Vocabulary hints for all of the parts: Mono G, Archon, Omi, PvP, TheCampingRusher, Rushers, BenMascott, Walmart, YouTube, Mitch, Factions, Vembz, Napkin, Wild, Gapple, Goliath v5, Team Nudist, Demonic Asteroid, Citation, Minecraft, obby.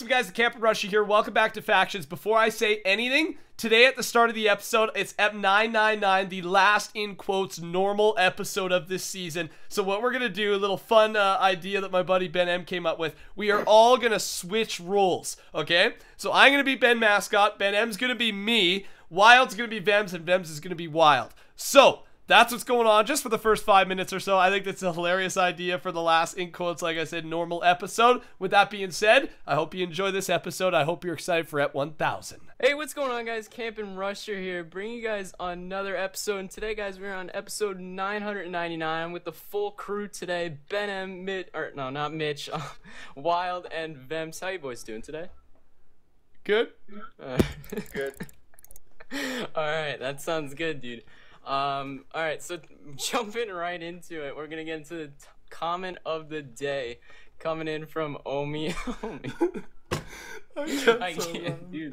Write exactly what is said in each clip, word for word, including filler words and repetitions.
What's up, guys? The Camper Rusher here. Welcome back to Factions. Before I say anything, today at the start of the episode, it's E P nine ninety-nine, the last, in quotes, normal episode of this season. So what we're going to do, a little fun uh, idea that my buddy Ben M came up with, we are all going to switch roles, okay? So I'm going to be BenMascott, Ben M's going to be me, Wild's going to be Vembz, and Vembz is going to be Wild. So that's what's going on just for the first five minutes or so. I think that's a hilarious idea for the last, in quotes, like I said, normal episode. With that being said, I hope you enjoy this episode. I hope you're excited for E P one thousand. Hey, what's going on, guys? Campin' Rusher here, bringing you guys another episode. And today, guys, we're on episode nine ninety-nine with the full crew today. Ben M, Mitch, or no, not Mitch, Wild, and Vembz. How you boys doing today? Good. Uh, good. All right, that sounds good, dude. Um, all right, so jumping right into it, we're gonna get into the t comment of the day, coming in from Omi. Omi. I can't, I can't laugh. do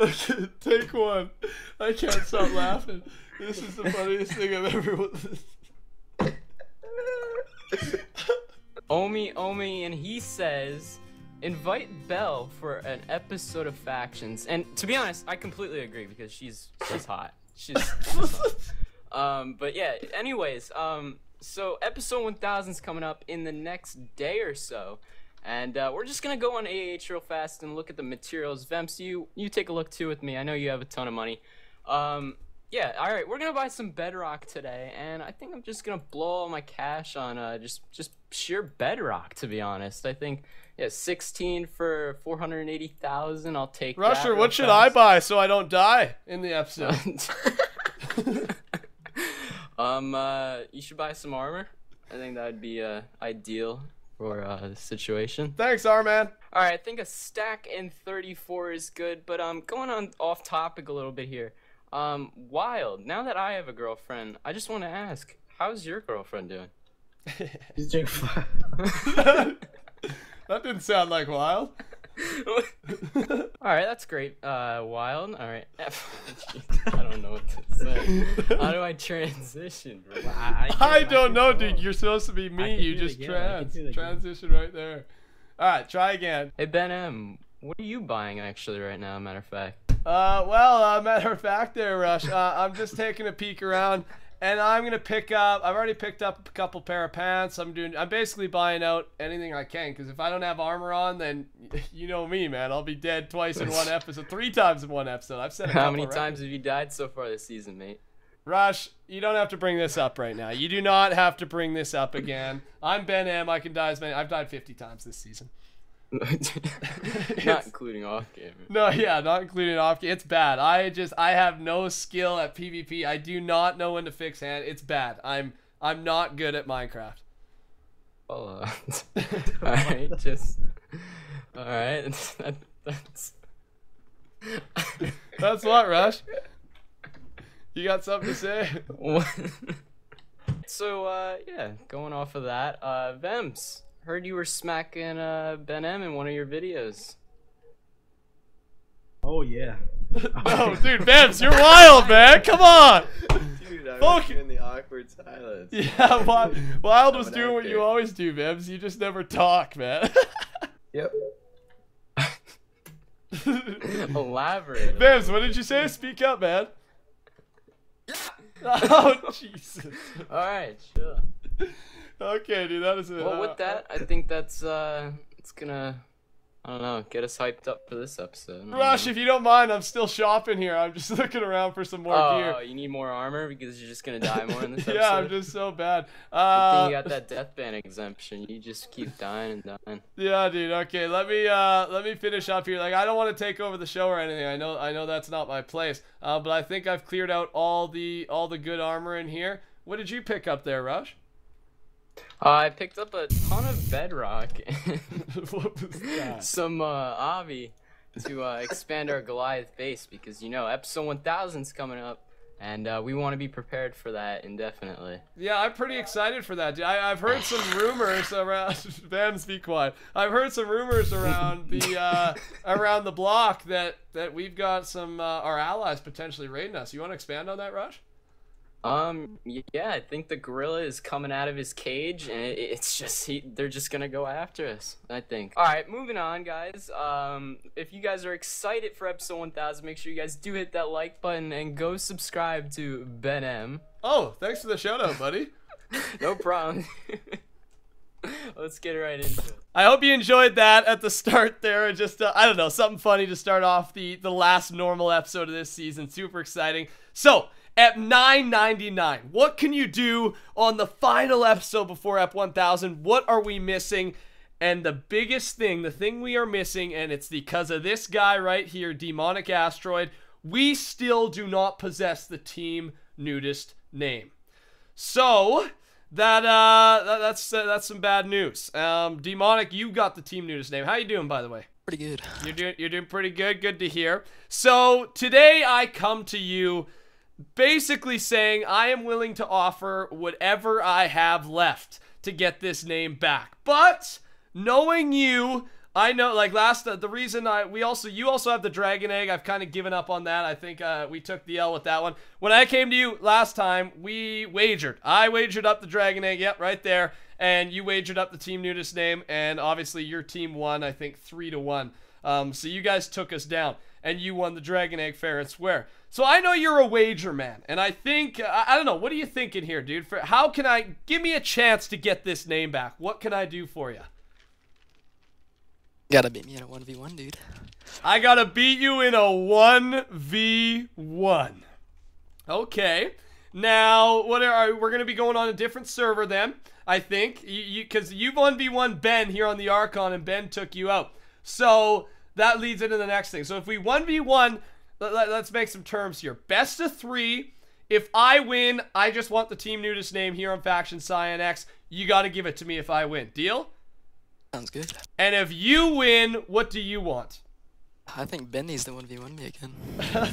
this. Okay, take one. I can't stop laughing. This is the funniest thing I've ever witnessed. Omi, Omi, and he says, invite Belle for an episode of Factions. And to be honest, I completely agree because she's she's hot. She's. she's hot. Um, but yeah, anyways, um, so episode one thousand is coming up in the next day or so, and uh, we're just going to go on A A H real fast and look at the materials. Vembz, you, you take a look too with me. I know you have a ton of money. Um, yeah, alright, we're going to buy some bedrock today, and I think I'm just going to blow all my cash on uh, just, just sheer bedrock, to be honest. I think, yeah, sixteen for four hundred eighty thousand, I'll take Rusher, that. Rusher, what should fast. I buy so I don't die in the episode? Um, uh, you should buy some armor. I think that would be, uh, ideal for, uh, the situation. Thanks, R-Man! Alright, I think a stack and thirty-four is good, but, um, going on off topic a little bit here. Um, Wild, now that I have a girlfriend, I just want to ask, how's your girlfriend doing? She's doing fine. That didn't sound like Wild. Alright, that's great, uh, Wild. Alright, I don't know what to say. How do I transition, bro? I, I, I don't I know, dude. Go. You're supposed to be me. You just trans. Transition right there. Alright, try again. Hey, Ben M, what are you buying actually right now, matter of fact? Uh, well, uh, matter of fact there, Rush. Uh, I'm just taking a peek around, and I'm going to pick up, I've already picked up a couple pair of pants. I'm doing, I'm basically buying out anything I can, because if I don't have armor on, then you know me, man. I'll be dead twice in one episode, three times in one episode. I've said it. How many already. times have you died so far this season, mate? Rush, you don't have to bring this up right now. You do not have to bring this up again. I'm Ben M. I can die as many, I've died fifty times this season. Not including off game. No, yeah, not including off game. It's bad. I just I have no skill at PvP. I do not know when to fix hand. It's bad. I'm I'm not good at Minecraft. Well, uh, all right, just all right. That, that's that's what, Rush. You got something to say? So uh, yeah, going off of that, uh, Vembz. Heard you were smacking uh, Ben M in one of your videos. Oh yeah. No, dude, Vembz, you're wild, man. Come on. Dude, I was doing the awkward silence. Yeah, Wild, wild was doing what you always do, Vembz. You just never talk, man. Yep. Elaborate. Vembz, what did you say? Speak up, man. Oh Jesus. All right, sure. Okay, dude, that is it. Well, with that, I think that's, uh, it's gonna, I don't know, get us hyped up for this episode. Rush, if you don't mind, I'm still shopping here. I'm just looking around for some more oh, gear. Oh, you need more armor because you're just gonna die more in this yeah, episode? Yeah, I'm just so bad. Uh, you got that death ban exemption. You just keep dying and dying. Yeah, dude, okay, let me, uh, let me finish up here. Like, I don't want to take over the show or anything. I know, I know that's not my place, uh, but I think I've cleared out all the, all the good armor in here. What did you pick up there, Rush? Uh, I picked up a ton of bedrock and what was that? some uh, Avi to uh, expand our Goliath base because, you know, episode one thousand is coming up and uh, we want to be prepared for that indefinitely. Yeah, I'm pretty excited for that. I, I've heard some rumors around... Vembz, be quiet. I've heard some rumors around the uh, around the block that, that we've got some uh, our allies potentially raiding us. You want to expand on that, Rush? Um, yeah, I think the gorilla is coming out of his cage, and it, it's just, he, they're just gonna go after us, I think. Alright, moving on, guys. Um, if you guys are excited for episode one thousand, make sure you guys do hit that like button and go subscribe to BenM. Oh, thanks for the shout-out, buddy. No problem. Let's get right into it. I hope you enjoyed that at the start there. Just, uh, I don't know, something funny to start off the, the last normal episode of this season. Super exciting. So, at nine ninety-nine, what can you do on the final episode before Ep one thousand? What are we missing? And the biggest thing, the thing we are missing, and it's because of this guy right here, Demonic Asteroid, we still do not possess the Team Nudist name. So, that uh, that, that's uh, that's some bad news. Um, Demonic, you got the Team Nudist name. How you doing, by the way? Pretty good. You're doing you're doing pretty good. Good to hear. So today I come to you, basically saying I am willing to offer whatever I have left to get this name back. But knowing you, I know like last uh, the reason I we also you also have the dragon egg. I've kind of given up on that. I think uh, we took the L with that one. When I came to you last time, we wagered. I wagered up the dragon egg. Yep, right there. And you wagered up the Team Nudist name. And obviously your team won. I think three to one. Um, so you guys took us down. And you won the dragon egg fair and square. So I know you're a wager man, and I think I, I don't know. What are you thinking here, dude? For how can I give me a chance to get this name back? What can I do for you? Gotta beat me in a one v one, dude. I gotta beat you in a one v one. Okay. Now what are we're gonna be going on a different server then? I think you because you, you've one v one Ben here on the Archon, and Ben took you out. So that leads into the next thing. So if we one v one, let, let, let's make some terms here. Best of three. If I win, I just want the Team Nudist name here on Faction Cyan X. You got to give it to me if I win. Deal? Sounds good. And if you win, what do you want? I think Ben needs to one v one me again.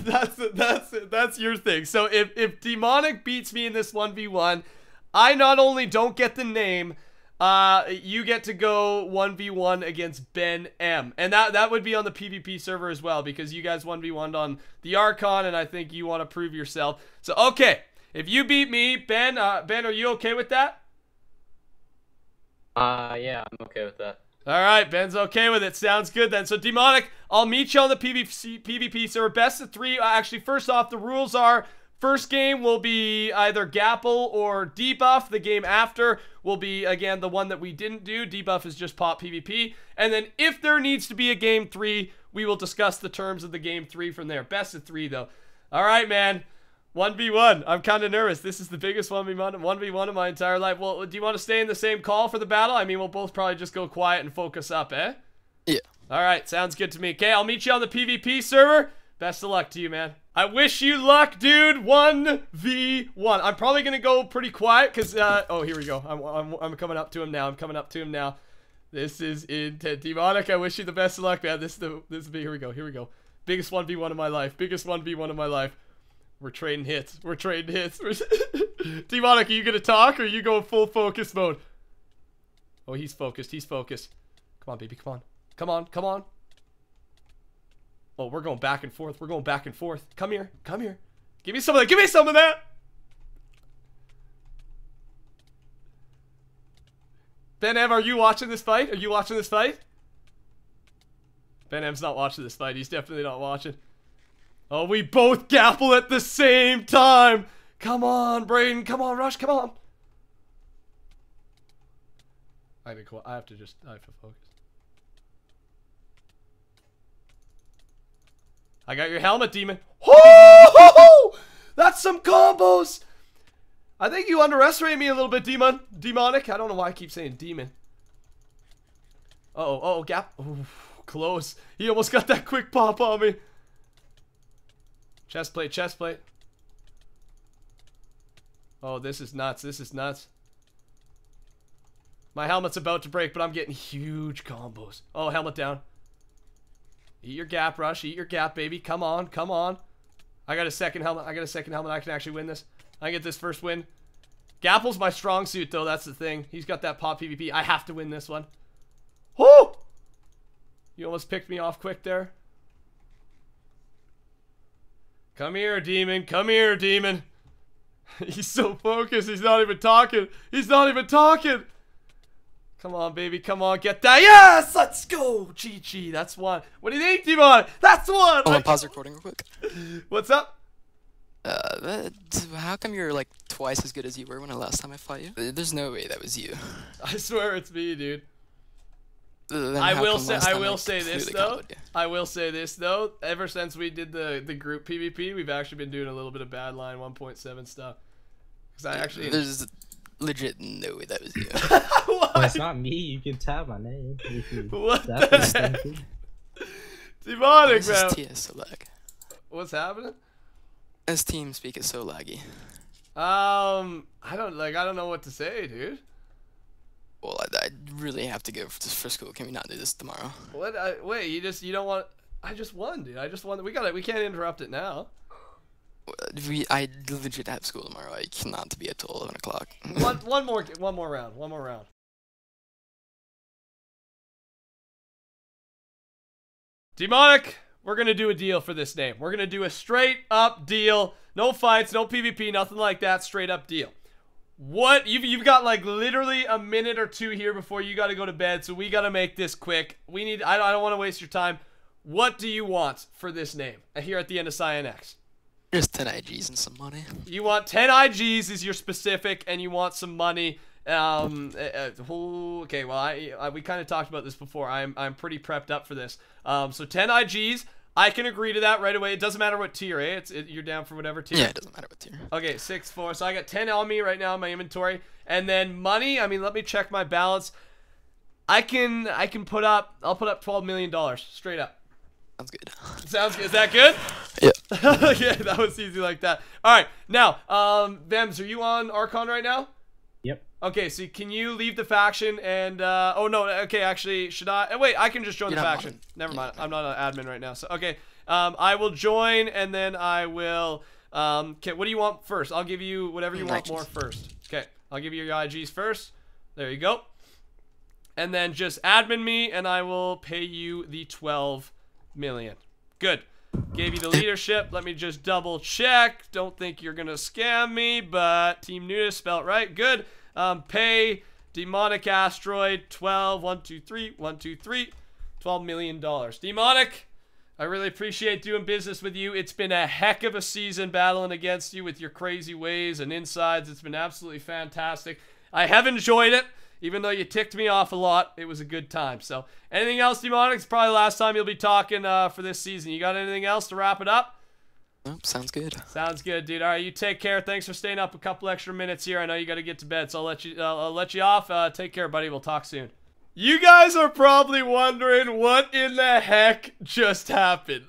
that's, that's, that's your thing. So if, if Demonic beats me in this one v one, I not only don't get the name, Uh, you get to go one v one against BenM, and that that would be on the PvP server as well, because you guys one v one on the Archon, and I think you want to prove yourself. So okay, if you beat me, Ben, uh, Ben, are you okay with that? Uh, yeah, I'm okay with that. All right, Ben's okay with it. Sounds good then. So Demonic, I'll meet you on the P V C, P V P server. Best of three. Actually, first off, the rules are. First game will be either Gapple or Debuff. The game after will be, again, the one that we didn't do. Debuff is just pop PvP. And then if there needs to be a game three, we will discuss the terms of the game three from there. Best of three, though. All right, man. one v one. I'm kind of nervous. This is the biggest one v one of my entire life. Well, do you want to stay in the same call for the battle? I mean, we'll both probably just go quiet and focus up, eh? Yeah. All right. Sounds good to me. Okay, I'll meet you on the PvP server. Best of luck to you, man. I wish you luck, dude. one v one. I'm probably going to go pretty quiet because, uh, oh, here we go. I'm, I'm, I'm coming up to him now. I'm coming up to him now. This is intent. Demonic, I wish you the best of luck, man. This is the, this is the, here we go. Here we go. Biggest one v one of my life. Biggest one v one of my life. We're trading hits. We're trading hits. Demonic, are you going to talk or are you going full focus mode? Oh, he's focused. He's focused. Come on, baby. Come on. Come on. Come on. Oh, we're going back and forth. We're going back and forth. Come here. Come here. Give me some of that. Give me some of that. BenM, are you watching this fight? Are you watching this fight? BenM's not watching this fight. He's definitely not watching. Oh, we both gapple at the same time. Come on, Brayden. Come on, Rush. Come on. I mean, cool. I have to just... I have to focus. I got your helmet, demon. Oh, that's some combos. I think you underestimated me a little bit, demon. Demonic. I don't know why I keep saying demon. Uh oh, uh oh, gap. Ooh, close. He almost got that quick pop on me. Chest plate, chest plate. Oh, this is nuts. This is nuts. My helmet's about to break, but I'm getting huge combos. Oh, helmet down. Eat your gap, Rush. Eat your gap, baby. Come on. Come on. I got a second helmet. I got a second helmet. I can actually win this. I get this first win. Gapple's my strong suit, though. That's the thing. He's got that pop PvP. I have to win this one. Whoo! You almost picked me off quick there. Come here, demon. Come here, demon. He's so focused. He's not even talking. He's not even talking. Come on, baby. Come on. Get that. Yes! Let's go. G G. That's one. What do you think, Demon? That's one. Hold on. Pause recording real quick. What's up? Uh, how come you're like twice as good as you were when I last time I fought you? There's no way that was you. I swear it's me, dude. I will say I will say this though. I will say this though. Ever since we did the the group P v P, we've actually been doing a little bit of bad line one point seven stuff. Cause I actually there's legit no way that was you. Well, it's not me. You can tap my name. What the heck? Demonic, man. What's happening? This team speak is so laggy. Um, I don't like. I don't know what to say, dude. Well, I, I really have to go for, for school. Can we not do this tomorrow? What? I, wait, you just you don't want? I just won, dude. I just won. We got it. We can't interrupt it now. We I legit have school tomorrow. I cannot be up till eleven o'clock. one one more one more round. One more round. Demonic. We're going to do a deal for this name. We're going to do a straight up deal. No fights, no P v P, nothing like that. Straight up deal. What? You've, you've got like literally a minute or two here before you got to go to bed. So we got to make this quick. We need, I don't, I don't want to waste your time. What do you want for this name here at the end of Cyan X? Just ten I Gs and some money. You want ten I Gs is your specific and you want some money. Um. Uh, okay. Well, I, I we kind of talked about this before. I'm I'm pretty prepped up for this. Um. So ten I Gs. I can agree to that right away. It doesn't matter what tier, eh? It's it, you're down for whatever tier. Yeah. It doesn't matter what tier. Okay. Six four. So I got ten on me right now in my inventory, and then money. I mean, let me check my balance. I can I can put up. I'll put up twelve million dollars straight up. Sounds good. Sounds good. Is that good? Yeah. Yeah. That was easy like that. All right. Now, um, Vembz, are you on Archon right now? Yep. Okay, so can you leave the faction and, uh, oh no, okay, actually, should I, oh, wait, I can just join You're the faction. Mind. Never mind, I'm not an admin right now, so, okay, um, I will join and then I will, um, okay, what do you want first? I'll give you whatever you want more first. Okay, I'll give you your I Gs first. There you go. And then just admin me and I will pay you the twelve million. Good. Gave you the leadership. Let me just double check. Don't think you're going to scam me, but Team Nudist spelled right. Good. Um, pay Demonic Asteroid twelve, one, two, three, one, two, three, twelve million dollars. Demonic, I really appreciate doing business with you. It's been a heck of a season battling against you with your crazy ways and insides. It's been absolutely fantastic. I have enjoyed it. Even though you ticked me off a lot, it was a good time. So, anything else, Demonic? It's probably the last time you'll be talking uh, for this season. You got anything else to wrap it up? Oh, sounds good. Sounds good, dude. All right, you take care. Thanks for staying up a couple extra minutes here. I know you got to get to bed, so I'll let you, uh, I'll let you off. Uh, take care, buddy. We'll talk soon. You guys are probably wondering what in the heck just happened.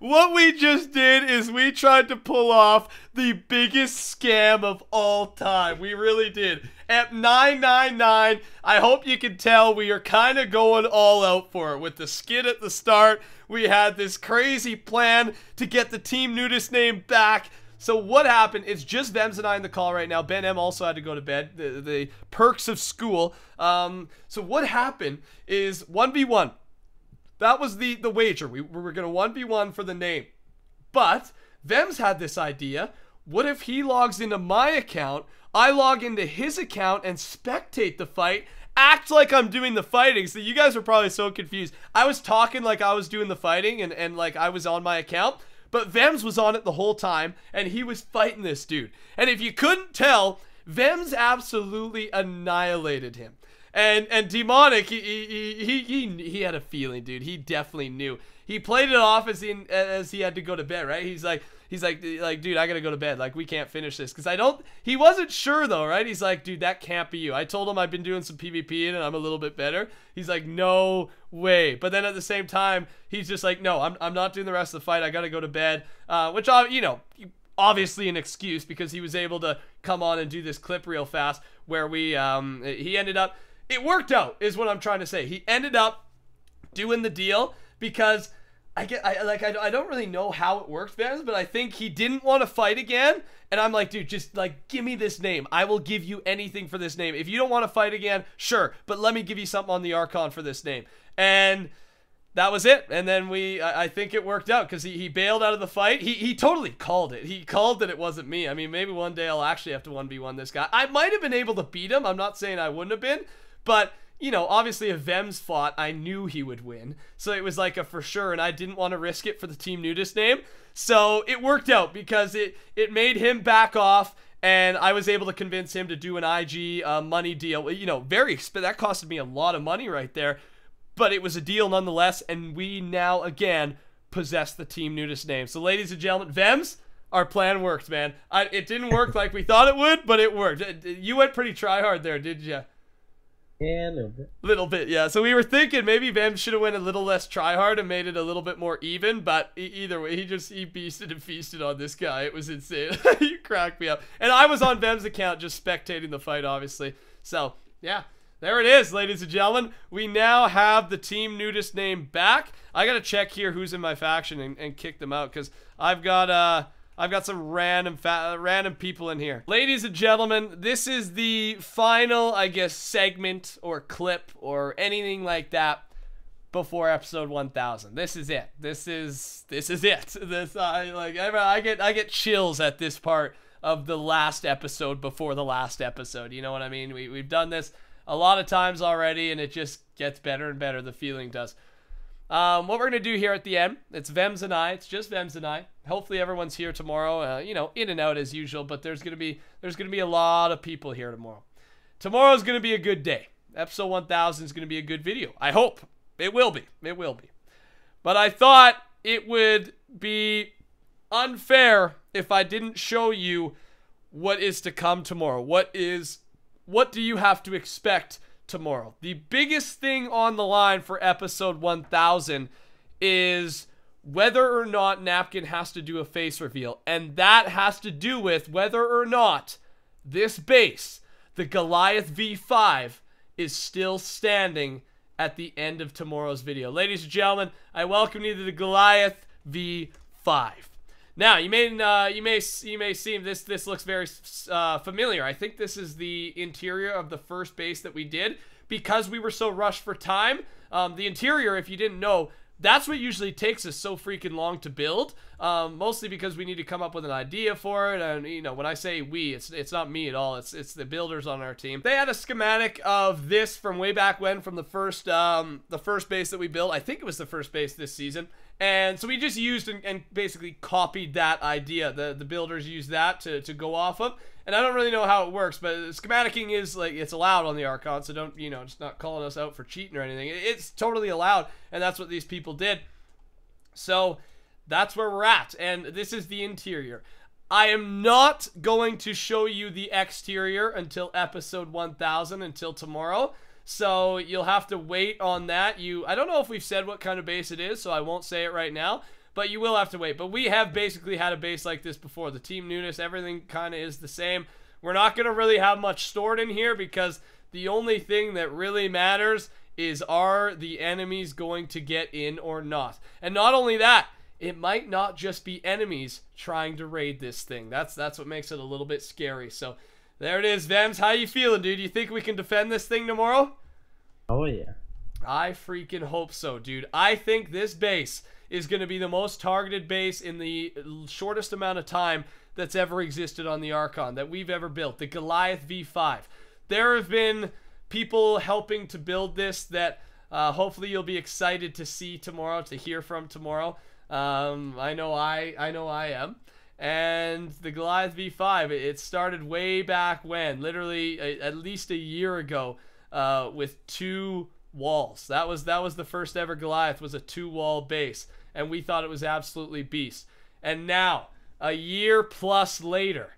What we just did is we tried to pull off the biggest scam of all time. We really did. At nine nine nine, I hope you can tell we are kind of going all out for it. With the skit at the start, we had this crazy plan to get the Team Nudist name back. So what happened, it's just Vembz and I in the call right now. Ben M also had to go to bed, the, the perks of school. Um, so what happened is one v one. That was the, the wager. We, we were going to one v one for the name. But Vembz had this idea. What if he logs into my account, I log into his account and spectate the fight, act like I'm doing the fighting? So you guys were probably so confused. I was talking like I was doing the fighting and, and like I was on my account. But Vembz was on it the whole time and he was fighting this dude. And if you couldn't tell, Vembz absolutely annihilated him. And and Demonic, he he, he he he had a feeling, dude. He definitely knew. He played it off as he as he had to go to bed, right? He's like he's like like dude, I gotta go to bed. Like we can't finish this because I don't. He wasn't sure though, right? He's like, dude, that can't be you. I told him I've been doing some P v P and I'm a little bit better. He's like, no way. But then at the same time, he's just like, no, I'm I'm not doing the rest of the fight. I gotta go to bed. Uh, which I you know. Obviously an excuse because he was able to come on and do this clip real fast where we um he ended up it worked out is what I'm trying to say. He ended up doing the deal because I get I like I, I don't really know how it worked, Vembz, but I think he didn't want to fight again and I'm like, dude, just like give me this name. I will give you anything for this name. If you don't want to fight again, sure, but let me give you something on the Archon for this name. And that was it. And then we, I, I think it worked out because he, he bailed out of the fight. He, he totally called it. He called that it wasn't me. I mean, maybe one day I'll actually have to one v one this guy. I might have been able to beat him. I'm not saying I wouldn't have been, but you know, obviously if Vembz fought, I knew he would win. So it was like a for sure, and I didn't want to risk it for the Team Nudist name. So it worked out because it, it made him back off, and I was able to convince him to do an I G uh, money deal. You know, very that costed me a lot of money right there, but it was a deal nonetheless, and we now, again, possess the Team Nudist name. So ladies and gentlemen, Vembz, our plan worked, man. I, it didn't work like we thought it would, but it worked. You went pretty try-hard there, didn't you? Yeah, a little bit. Little bit, yeah. So we were thinking maybe Vembz should have went a little less try-hard and made it a little bit more even, but e either way, he just he beasted and feasted on this guy. It was insane. You cracked me up. And I was on Vembz's account just spectating the fight, obviously. So, yeah. There it is, ladies and gentlemen. We now have the Team Nudist name back. I got to check here who's in my faction and, and kick them out because I've got... uh. I've got some random fa random people in here. Ladies and gentlemen, this is the final, I guess, segment or clip or anything like that before episode one thousand. This is it. This is this is it. This I like I get I get chills at this part of the last episode before the last episode. You know what I mean? We we've done this a lot of times already, and it just gets better and better. The feeling does. Um, what we're going to do here at the end, it's Vembz and I, it's just Vembz and I. Hopefully everyone's here tomorrow, uh, you know, in and out as usual, but there's going to be, there's going to be a lot of people here tomorrow. Tomorrow's going to be a good day. Episode one thousand is going to be a good video. I hope. It will be. It will be. But I thought it would be unfair if I didn't show you what is to come tomorrow. What is, what do you have to expect tomorrow? The biggest thing on the line for episode one thousand is whether or not Napkin has to do a face reveal, and that has to do with whether or not this base, the Goliath v five, is still standing at the end of tomorrow's video. Ladies and gentlemen, I welcome you to the Goliath v five. Now you may uh, you may you may see this this looks very uh, familiar. I think this is the interior of the first base that we did because we were so rushed for time. Um, the interior, if you didn't know, that's what usually takes us so freaking long to build. Um, mostly because we need to come up with an idea for it, and you know when I say we, it's it's not me at all. It's it's the builders on our team. They had a schematic of this from way back when, from the first um, the first base that we built. I think it was the first base this season. And so we just used and, and basically copied that idea. The the builders used that to, to go off of. And I don't really know how it works, but schematicking is like, it's allowed on the Archon. So don't, you know, just not calling us out for cheating or anything. It's totally allowed. And that's what these people did. So that's where we're at. And this is the interior. I am not going to show you the exterior until episode one thousand, until tomorrow. So you'll have to wait on that. You, I don't know if we've said what kind of base it is, so I won't say it right now, but you will have to wait. But we have basically had a base like this before. The Team Nudist, everything kind of is the same. We're not going to really have much stored in here because the only thing that really matters is, are the enemies going to get in or not? And not only that, it might not just be enemies trying to raid this thing. That's, that's what makes it a little bit scary. So there it is, Vembz. How you feeling, dude? You think we can defend this thing tomorrow? Oh, yeah. I freaking hope so, dude. I think this base is going to be the most targeted base in the shortest amount of time that's ever existed on the Archon, that we've ever built, the Goliath v five. There have been people helping to build this that uh, hopefully you'll be excited to see tomorrow, to hear from tomorrow. Um, I know I, I know I am. And the Goliath v five, it started way back when, literally a, at least a year ago, uh, with two walls. That was that was the first ever Goliath, was a two-wall base, and we thought it was absolutely beast. And now, a year plus later,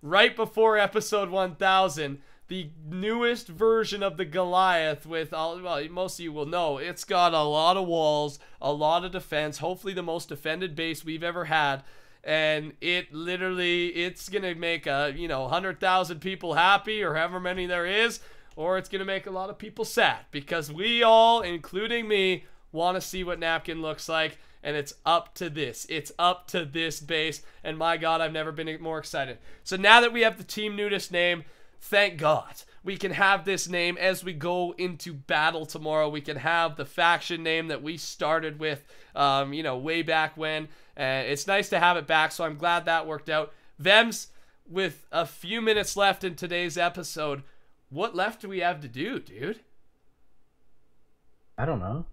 right before episode one thousand, the newest version of the Goliath with, all, well, most of you will know, it's got a lot of walls, a lot of defense, hopefully the most defended base we've ever had. And it literally, it's going to make, a, you know, one hundred thousand people happy, or however many there is, or it's going to make a lot of people sad. Because we all, including me, want to see what Napkin looks like. And it's up to this. It's up to this base. And my God, I've never been more excited. So now that we have the Team Nudist name, thank God. We can have this name as we go into battle tomorrow. We can have the faction name that we started with, um, you know, way back when. Uh, it's nice to have it back, so I'm glad that worked out. Vembz, with a few minutes left in today's episode, what left do we have to do, dude? I don't know.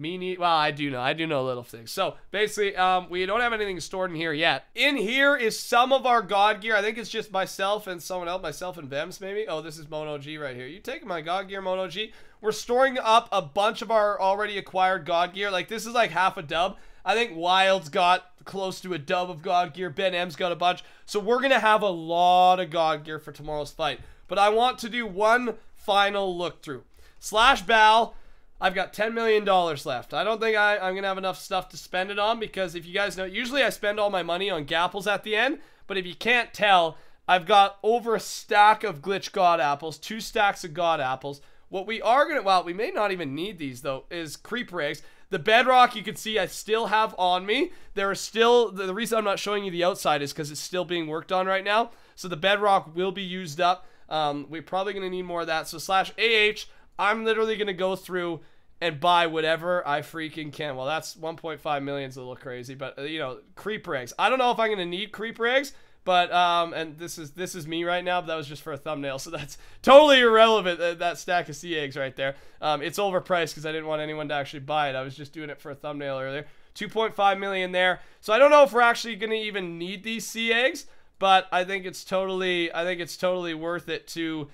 Me neither. Well, I do know. I do know little things. So, basically, um, we don't have anything stored in here yet. In here is some of our god gear. I think it's just myself and someone else. Myself and Vembz, maybe? Oh, this is Mono G right here. You taking my god gear, Mono G? We're storing up a bunch of our already acquired god gear. Like, this is like half a dub. I think Wild's got close to a dub of god gear. BenM's got a bunch. So, we're going to have a lot of god gear for tomorrow's fight. But I want to do one final look-through. Slash Bal... I've got ten million dollars left. I don't think I, I'm going to have enough stuff to spend it on because if you guys know, usually I spend all my money on gapples at the end, but if you can't tell, I've got over a stack of glitch god apples, two stacks of god apples. What we are going to, well, we may not even need these though, is creeper eggs. The bedrock you can see I still have on me. There are still, the reason I'm not showing you the outside is because it's still being worked on right now. So the bedrock will be used up. Um, we're probably going to need more of that. So slash A H. I'm literally going to go through and buy whatever I freaking can. Well, that's one point five million is a little crazy, but, uh, you know, creeper eggs. I don't know if I'm going to need creeper eggs, but, um, and this is, this is me right now, but that was just for a thumbnail, so that's totally irrelevant, uh, that stack of sea eggs right there. Um, it's overpriced because I didn't want anyone to actually buy it. I was just doing it for a thumbnail earlier. two point five million there. So I don't know if we're actually going to even need these sea eggs, but I think it's totally, I think it's totally worth it to...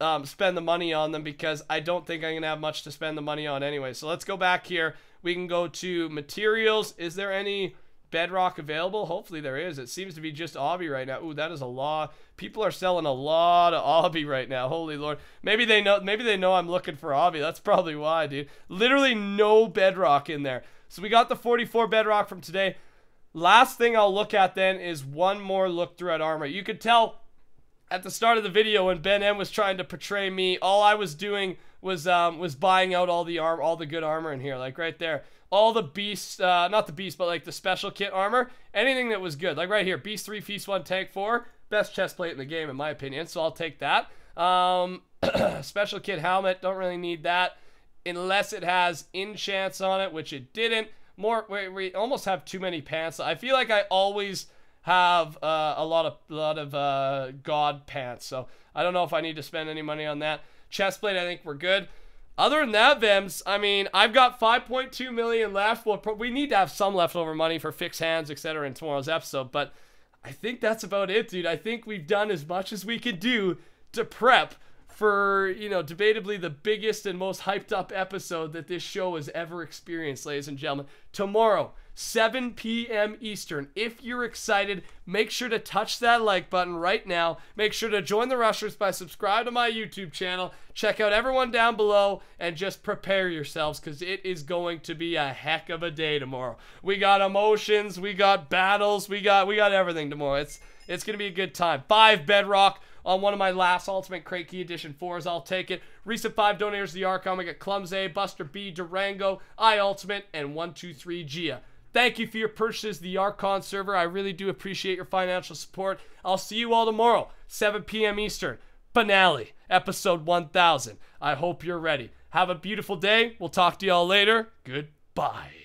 Um, spend the money on them because I don't think I'm gonna have much to spend the money on anyway. So let's go back here. We can go to materials. Is there any bedrock available? Hopefully there is. It seems to be just obby right now. Ooh, that is a lot. People are selling a lot of obby right now. Holy Lord. Maybe they know. Maybe they know I'm looking for obby. That's probably why, dude. Literally no bedrock in there. So we got the forty-four bedrock from today. Last thing I'll look at then is one more look through at armor. You could tell. At the start of the video, when BenM was trying to portray me, all I was doing was um, was buying out all the arm, all the good armor in here, like right there. All the beasts, uh, not the beasts, but like the special kit armor, anything that was good, like right here, Beast three, Feast one, Tank four, best chest plate in the game in my opinion. So I'll take that. Um, special kit helmet, don't really need that, unless it has enchants on it, which it didn't. More, we, we almost have too many pants. I feel like I always. Have uh, a lot of a lot of uh, god pants, so I don't know if I need to spend any money on that. Chestplate, I think we're good. Other than that, Vembz, I mean, I've got five point two million left. Well, we need to have some leftover money for fixed hands, et cetera, in tomorrow's episode. But I think that's about it, dude. I think we've done as much as we could do to prep for, you know, debatably the biggest and most hyped up episode that this show has ever experienced, ladies and gentlemen. Tomorrow. seven P M Eastern. If you're excited, make sure to touch that like button right now. Make sure to join the rushers by subscribe to my YouTube channel. Check out everyone down below and just prepare yourselves because it is going to be a heck of a day tomorrow. We got emotions, we got battles, we got we got everything tomorrow. It's it's gonna be a good time. Five bedrock on one of my last Ultimate Crate Key Edition fours. I'll take it. Recent five donators to the Archon. We got Clumsy, Buster B, Durango, I Ultimate, and one two three Gia. Thank you for your purchases, the Archon server. I really do appreciate your financial support. I'll see you all tomorrow, seven P M Eastern. Finale, episode one thousand. I hope you're ready. Have a beautiful day. We'll talk to y'all later. Goodbye.